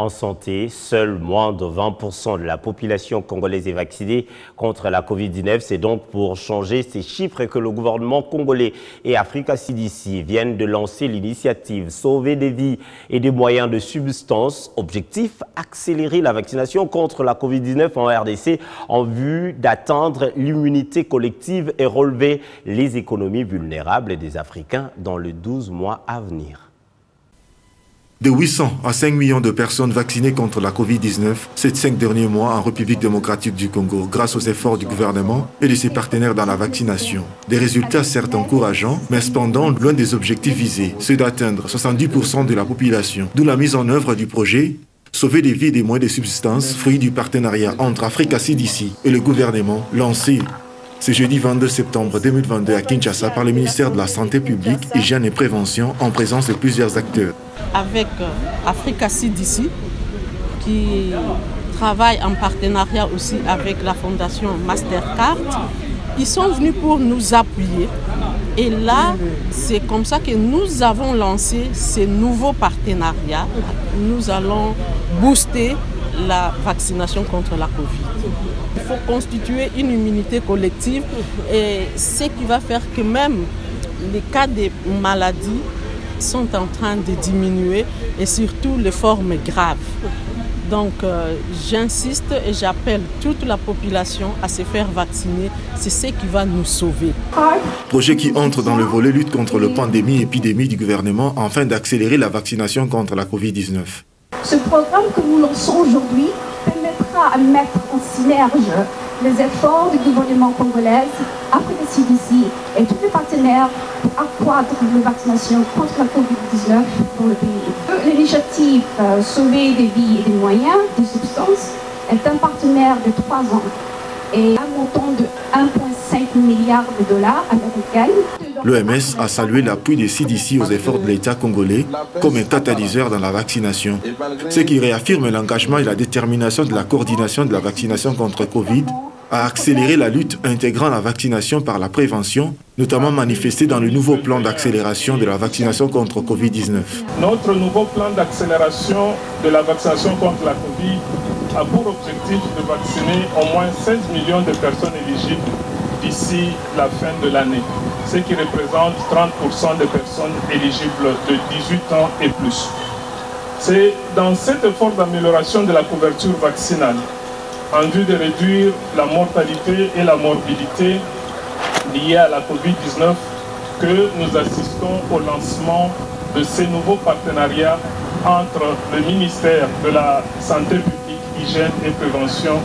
En santé, seul moins de 20% de la population congolaise est vaccinée contre la COVID-19. C'est donc pour changer ces chiffres que le gouvernement congolais et Africa CDC viennent de lancer l'initiative Sauver des vies et des moyens de substance. Objectif, accélérer la vaccination contre la COVID-19 en RDC en vue d'atteindre l'immunité collective et relever les économies vulnérables des Africains dans les 12 mois à venir. De 800 à 5 millions de personnes vaccinées contre la Covid-19 ces 5 derniers mois en République démocratique du Congo grâce aux efforts du gouvernement et de ses partenaires dans la vaccination. Des résultats certes encourageants, mais cependant loin des objectifs visés, ceux d'atteindre 70% de la population, d'où la mise en œuvre du projet Sauver des vies et des moyens de substance, fruit du partenariat entre Africa CDC et le gouvernement lancé ce jeudi 22 septembre 2022 à Kinshasa par le ministère de la Santé publique, Hygiène et Prévention en présence de plusieurs acteurs. Avec Africa CDC qui travaille en partenariat aussi avec la fondation Mastercard, ils sont venus pour nous appuyer. Et là, c'est comme ça que nous avons lancé ces nouveaux partenariats. Nous allons booster la vaccination contre la Covid. Il faut constituer une immunité collective, et ce qui va faire que même les cas de maladies sont en train de diminuer, et surtout les formes graves. Donc j'insiste et j'appelle toute la population à se faire vacciner, c'est ce qui va nous sauver. Projet qui entre dans le volet lutte contre la pandémie et épidémie du gouvernement afin d'accélérer la vaccination contre la Covid-19. Ce programme que nous lançons aujourd'hui permettra de mettre en synergie les efforts du gouvernement congolais, Africa CDC et tous les partenaires pour accroître la vaccination contre la Covid-19 dans le pays. L'initiative Sauver des vies et des moyens de substance est un partenaire de 3 ans et un montant de 1,5 milliard de dollars américains. L'OMS a salué l'appui des CDC aux efforts de l'État congolais comme un catalyseur dans la vaccination, ce qui réaffirme l'engagement et la détermination de la coordination de la vaccination contre Covid à accélérer la lutte intégrant la vaccination par la prévention, notamment manifestée dans le nouveau plan d'accélération de la vaccination contre Covid-19. Notre nouveau plan d'accélération de la vaccination contre la Covid a pour objectif de vacciner au moins 16 millions de personnes éligibles d'ici la fin de l'année, ce qui représente 30% des personnes éligibles de 18 ans et plus. C'est dans cet effort d'amélioration de la couverture vaccinale, en vue de réduire la mortalité et la morbidité liées à la Covid-19, que nous assistons au lancement de ces nouveaux partenariats entre le ministère de la Santé publique, Hygiène et Prévention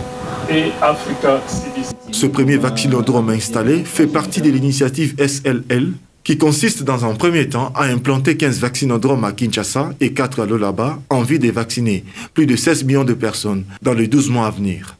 et Africa CDC. Ce premier vaccinodrome installé fait partie de l'initiative SLL qui consiste dans un premier temps à implanter 15 vaccinodromes à Kinshasa et 4 à Lolaba en vue de vacciner plus de 16 millions de personnes dans les 12 mois à venir.